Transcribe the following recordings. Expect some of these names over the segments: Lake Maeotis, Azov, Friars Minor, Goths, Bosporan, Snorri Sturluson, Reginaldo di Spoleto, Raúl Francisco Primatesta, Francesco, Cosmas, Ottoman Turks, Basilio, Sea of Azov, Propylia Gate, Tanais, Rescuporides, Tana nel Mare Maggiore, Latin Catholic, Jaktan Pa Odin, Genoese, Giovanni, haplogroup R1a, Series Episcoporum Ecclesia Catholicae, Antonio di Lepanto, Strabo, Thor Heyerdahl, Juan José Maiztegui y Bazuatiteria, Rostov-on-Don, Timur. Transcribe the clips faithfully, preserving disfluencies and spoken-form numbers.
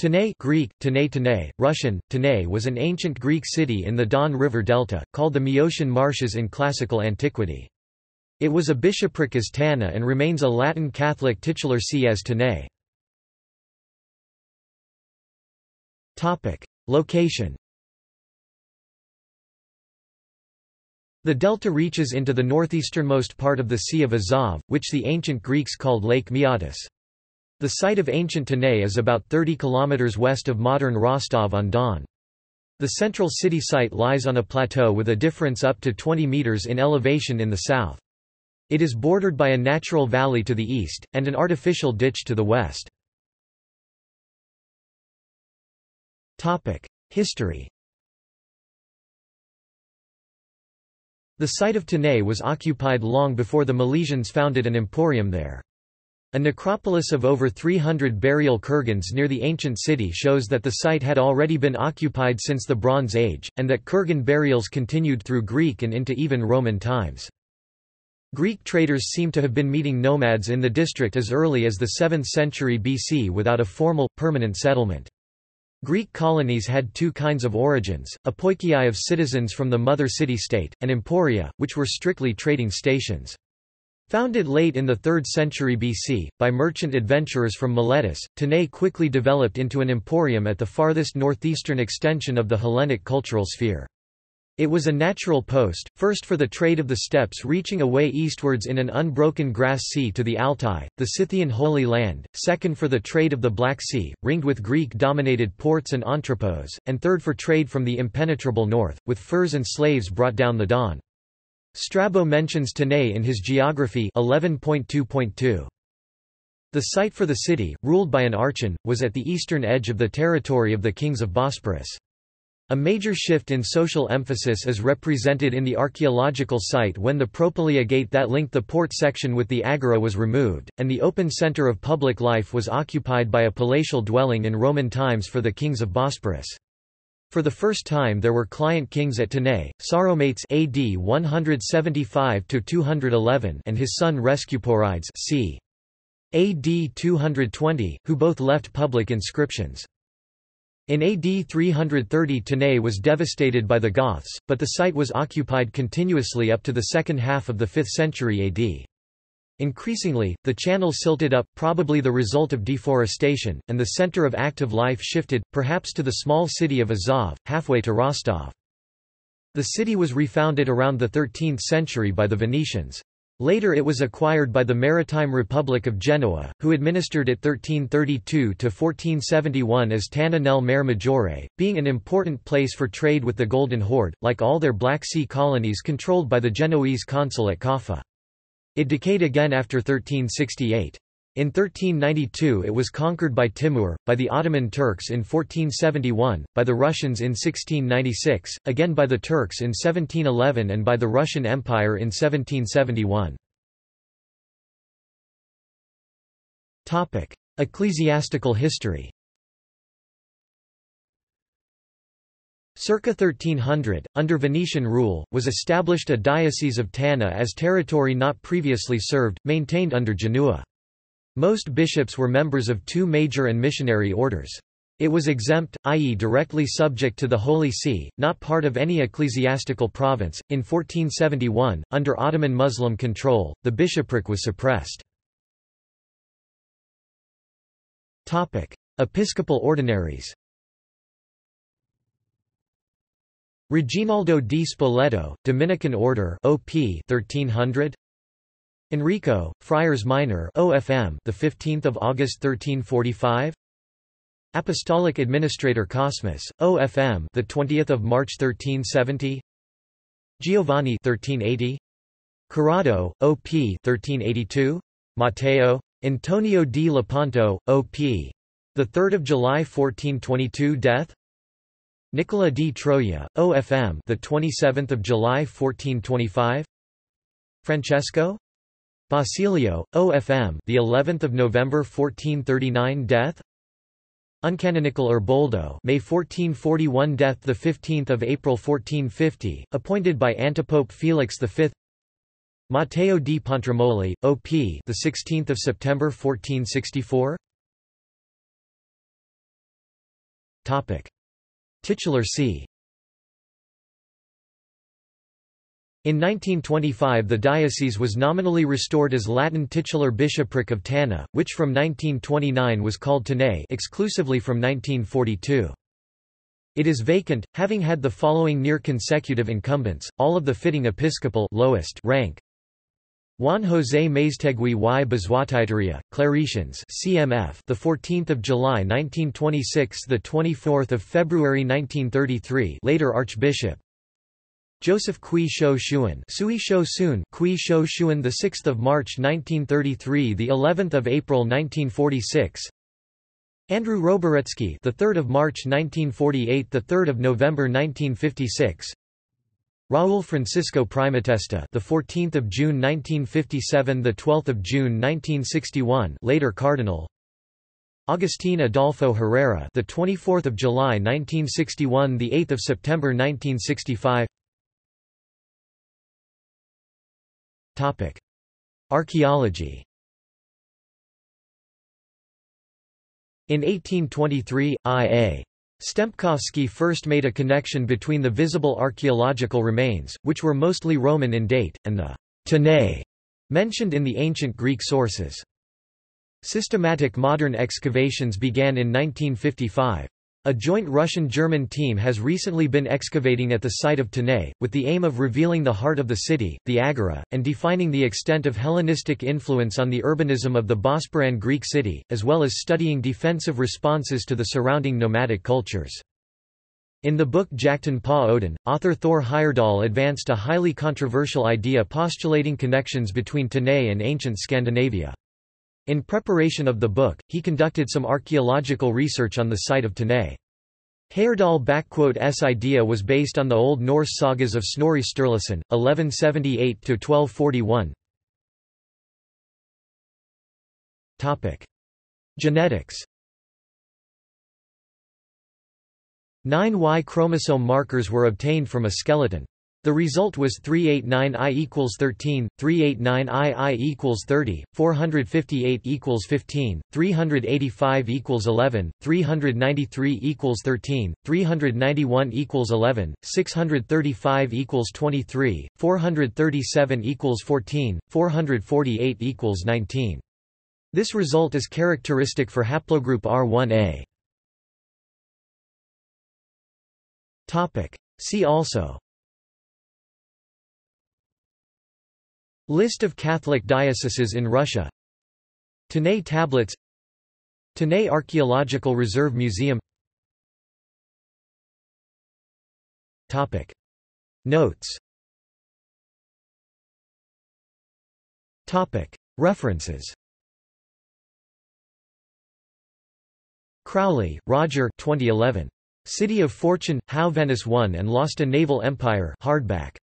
Tanais Greek, Tanais Tanais, Russian, Tanais was an ancient Greek city in the Don River delta, called the Meotian Marshes in classical antiquity. It was a bishopric as Tana and remains a Latin Catholic titular see as Tanais. Location. The delta reaches into the northeasternmost part of the Sea of Azov, which the ancient Greeks called Lake Maeotis. The site of ancient Tanais is about thirty kilometers west of modern Rostov-on-Don. The central city site lies on a plateau with a difference up to twenty meters in elevation in the south. It is bordered by a natural valley to the east, and an artificial ditch to the west. History. The site of Tanais was occupied long before the Milesians founded an emporium there. A necropolis of over three hundred burial kurgans near the ancient city shows that the site had already been occupied since the Bronze Age, and that kurgan burials continued through Greek and into even Roman times. Greek traders seem to have been meeting nomads in the district as early as the seventh century B C without a formal, permanent settlement. Greek colonies had two kinds of origins, apoikei of citizens from the mother city-state, and emporia, which were strictly trading stations. Founded late in the third century B C, by merchant adventurers from Miletus, Tanais quickly developed into an emporium at the farthest northeastern extension of the Hellenic cultural sphere. It was a natural post, first for the trade of the steppes reaching away eastwards in an unbroken grass sea to the Altai, the Scythian Holy Land, second for the trade of the Black Sea, ringed with Greek-dominated ports and entrepôts, and third for trade from the impenetrable north, with furs and slaves brought down the Don. Strabo mentions Tanais in his Geography eleven point two point two. The site for the city, ruled by an archon, was at the eastern edge of the territory of the kings of Bosporus. A major shift in social emphasis is represented in the archaeological site when the Propylia Gate that linked the port section with the agora was removed, and the open center of public life was occupied by a palatial dwelling in Roman times for the kings of Bosporus. For the first time there were client kings at Tanais, Saromates A D one seventy-five to two eleven and his son Rescuporides c. A D two twenty, who both left public inscriptions. In A D three thirty Tanais was devastated by the Goths, but the site was occupied continuously up to the second half of the fifth century A D. Increasingly, the channel silted up, probably the result of deforestation, and the center of active life shifted, perhaps to the small city of Azov, halfway to Rostov. The city was refounded around the thirteenth century by the Venetians. Later it was acquired by the Maritime Republic of Genoa, who administered it thirteen thirty-two to fourteen seventy-one as Tana nel Mare Maggiore, being an important place for trade with the Golden Horde, like all their Black Sea colonies controlled by the Genoese consul at Kaffa. It decayed again after thirteen sixty-eight. In thirteen ninety-two it was conquered by Timur, by the Ottoman Turks in fourteen seventy-one, by the Russians in sixteen ninety-six, again by the Turks in seventeen eleven and by the Russian Empire in seventeen seventy-one. Ecclesiastical history. Circa thirteen hundred, under Venetian rule, was established a diocese of Tana as territory not previously served, maintained under Genoa. Most bishops were members of two major and missionary orders. It was exempt, that is directly subject to the Holy See, not part of any ecclesiastical province. In fourteen seventy-one, under Ottoman Muslim control, the bishopric was suppressed. Episcopal ordinaries. Reginaldo di Spoleto, Dominican Order O P thirteen hundred. Enrico, Friars Minor O F M, the fifteenth of August thirteen forty-five. Apostolic Administrator Cosmas O F M, the twentieth of March thirteen seventy. Giovanni thirteen eighty. Corrado O P thirteen eighty-two. Matteo, Antonio di Lepanto O P, the third of July fourteen twenty-two death. Nicola di Troia, O F M, the twenty-seventh of July fourteen twenty-five. Francesco Basilio, O F M, the eleventh of November fourteen thirty-nine death. Uncanonical Erboldo, May fourteen forty-one death, the fifteenth of April fourteen fifty, appointed by Antipope Felix the fifth. Matteo di Pontremoli, O P, the sixteenth of September fourteen sixty-four. Topic. Titular see. In nineteen twenty-five the diocese was nominally restored as Latin titular bishopric of Tana, which from nineteen twenty-nine was called Tanae exclusively from nineteen forty-two. It is vacant, having had the following near consecutive incumbents, all of the fitting episcopal lowest rank. Juan José Maiztegui y Bazuatiteria, Claretians, C M F, the fourteenth of July nineteen twenty-six, the twenty-fourth of February nineteen thirty-three, later Archbishop. Joseph Quy Shou Xuan, Sui Shou Soon, Quy Shou Xuan, the sixth of March nineteen thirty-three, the eleventh of April nineteen forty-six. Andrew Roboretsky, the third of March nineteen forty-eight, the third of November nineteen fifty-six. Raúl Francisco Primatesta, the fourteenth of June nineteen fifty-seven, the twelfth of June nineteen sixty-one, later Cardinal. Agustín Adolfo Herrera, the twenty-fourth of July nineteen sixty-one, the eighth of September nineteen sixty-five. Topic: Archaeology. In eighteen twenty-three, I A Stempkovsky first made a connection between the visible archaeological remains, which were mostly Roman in date, and the Tanae mentioned in the ancient Greek sources. Systematic modern excavations began in nineteen fifty-five. A joint Russian-German team has recently been excavating at the site of Tanae, with the aim of revealing the heart of the city, the agora, and defining the extent of Hellenistic influence on the urbanism of the Bosporan Greek city, as well as studying defensive responses to the surrounding nomadic cultures. In the book Jaktan Pa Odin, author Thor Heyerdahl advanced a highly controversial idea postulating connections between Tanae and ancient Scandinavia. In preparation of the book, he conducted some archaeological research on the site of Tanae. Heyerdahl's idea was based on the Old Norse sagas of Snorri Sturluson, eleven seventy-eight to twelve forty-one. Topic: Genetics. Nine Y chromosome markers were obtained from a skeleton. The result was three eighty-nine I equals thirteen, three eighty-nine I I equals thirty, four fifty-eight equals fifteen, three eighty-five equals eleven, three ninety-three equals thirteen, three ninety-one equals eleven, six thirty-five equals twenty-three, four thirty-seven equals fourteen, four forty-eight equals nineteen. This result is characteristic for haplogroup R one A. Topic. See also: List of Catholic dioceses in Russia, Tanae tablets, Tanae Archaeological Reserve Museum. Topic. Notes. Topic. References. Crowley, Roger. twenty eleven. City of Fortune: How Venice Won and Lost a Naval Empire. Hardback.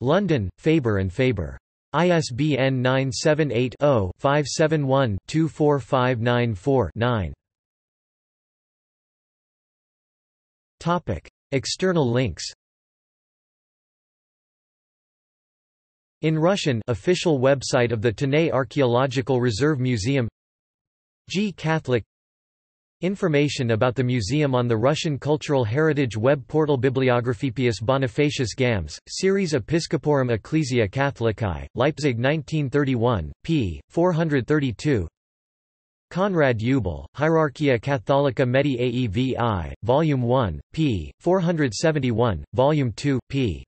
London: Faber and Faber. I S B N nine seven eight zero five seven one two four five nine four nine. Topic: External links. In Russian, official website of the Tanae Archaeological Reserve Museum. G Catholic. Information about the museum on the Russian Cultural Heritage web portal. Bibliographipius Bonifacius Gams, Series Episcoporum Ecclesia Catholicae, Leipzig nineteen thirty-one, p. four thirty-two. Conrad Ubel, Hierarchia Catholica Medii Aevi, Volume one, p. four seventy-one, Volume two, p.